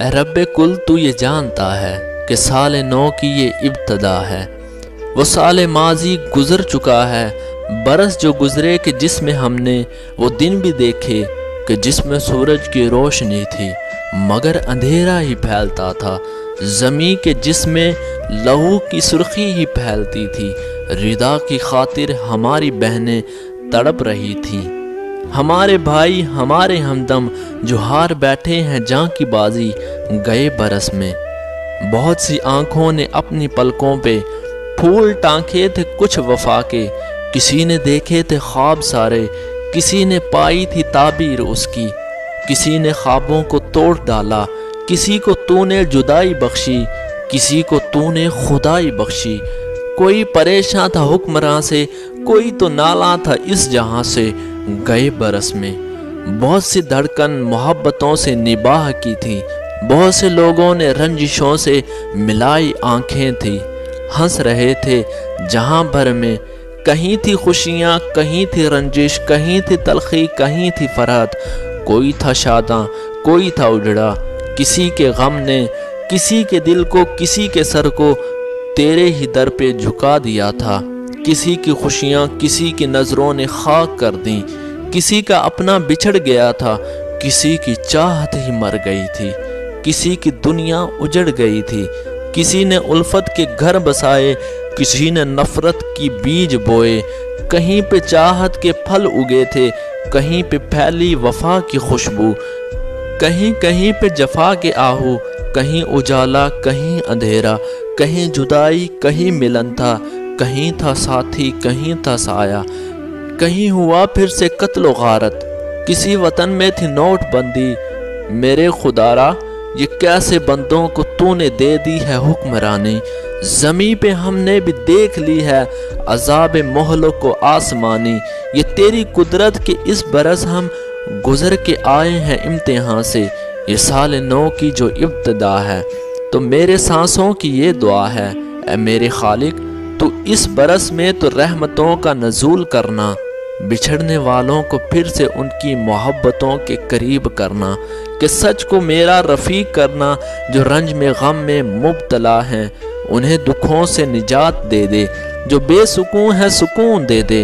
ए रब्बे कुल, तू ये जानता है कि साल नौ की ये इब्तदा है। वो साल माजी गुज़र चुका है, बरस जो गुज़रे कि जिसमें हमने वो दिन भी देखे कि जिसमें सूरज की रोशनी थी मगर अंधेरा ही फैलता था, ज़मी के जिसमें लहू की सुर्खी ही फैलती थी। रिदा की खातिर हमारी बहनें तड़प रही थीं, हमारे भाई हमारे हमदम जो हार बैठे हैं जान की बाजी गए बरस में। बहुत सी आंखों ने अपनी पलकों पे फूल टाँखे थे कुछ वफा के, किसी ने देखे थे ख्वाब सारे, किसी ने पाई थी ताबीर उसकी, किसी ने ख्वाबों को तोड़ डाला, किसी को तूने जुदाई बख्शी, किसी को तूने खुदाई बख्शी। कोई परेशान था हुक्मरां से, कोई तो नाला था इस जहां से गए बरस में। बहुत सी धड़कन मोहब्बतों से निबाह की थी, बहुत से लोगों ने रंजिशों से मिलाई आंखें थी। हंस रहे थे जहां भर में, कहीं थी खुशियां कहीं थी रंजिश, कहीं थी तलखी कहीं थी फरहत। कोई था शादा कोई था उजड़ा, किसी के गम ने किसी के दिल को किसी के सर को तेरे ही दर पे झुका दिया था। किसी की खुशियाँ किसी की नज़रों ने खाक कर दी, किसी का अपना बिछड़ गया था, किसी की चाहत ही मर गई थी, किसी की दुनिया उजड़ गई थी। किसी ने उल्फत के घर बसाए, किसी ने नफ़रत की बीज बोए, कहीं पे चाहत के फल उगे थे, कहीं पे फैली वफा की खुशबू, कहीं कहीं पे जफा के आहू। कहीं उजाला कहीं अंधेरा, कहीं जुदाई कहीं मिलन था, कहीं था साथी कहीं था साया, कहीं हुआ फिर से कत्लो गारत। किसी वतन में थी नोटबंदी, मेरे खुदारा ये कैसे बंदों को तूने दे दी है हुक्मरानी। ज़मी पे हमने भी देख ली है अज़ाब मोहलों को आसमानी, ये तेरी कुदरत के इस बरस हम गुज़र के आए हैं इम्तिहान से। ये साल नौ की जो इब्तदा है तो मेरे सांसों की ये दुआ है, ए मेरे खालिक तू इस बरस में तो रहमतों का नज़ूल करना, बिछड़ने वालों को फिर से उनकी मोहब्बतों के करीब करना, कि सच को मेरा रफ़ीक करना। जो रंज में गम में मुबतला हैं उन्हें दुखों से निजात दे दे, जो बेसुकून है सुकून दे दे।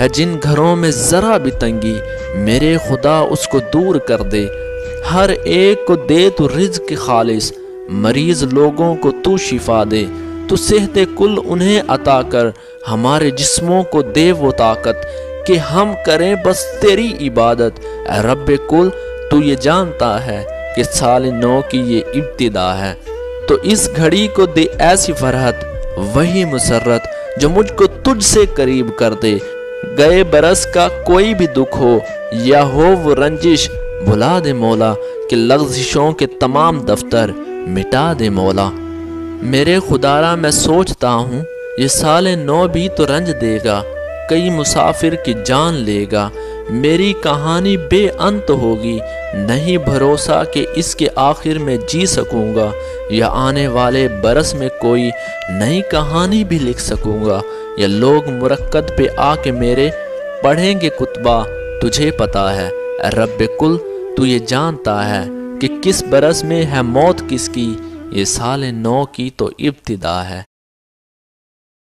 है जिन घरों में ज़रा भी तंगी मेरे खुदा उसको दूर कर दे। हर एक को दे तू रिज़्क़ खालिस, मरीज़ लोगों को तू शिफा दे। तू सेहते कुल उन्हें अता कर, हमारे जिस्मों को दे वो ताकत कि हम करें बस तेरी इबादत। रब्बे कुल, तू ये जानता है कि साल नौ की ये इब्तिदा है तो इस घड़ी को दे ऐसी फरहत वही मुसरत जो मुझको तुझसे करीब कर दे। गए बरस का कोई भी दुख हो या हो वो रंजिश, भुला दे मौला कि लग़्ज़िशों के तमाम दफ्तर मिटा दे मौला। मेरे खुदारा मैं सोचता हूँ ये साल नौ भी तो रंज देगा, कई मुसाफिर की जान लेगा। मेरी कहानी बेअंत होगी, नहीं भरोसा कि इसके आखिर में जी सकूँगा या आने वाले बरस में कोई नई कहानी भी लिख सकूँगा। या लोग मुरक्कत पे आके मेरे पढ़ेंगे कुतबा, तुझे पता है रब्बे कुल, तू ये जानता है कि किस बरस में है मौत किसकी। ये साल नौ की तो इब्तिदा है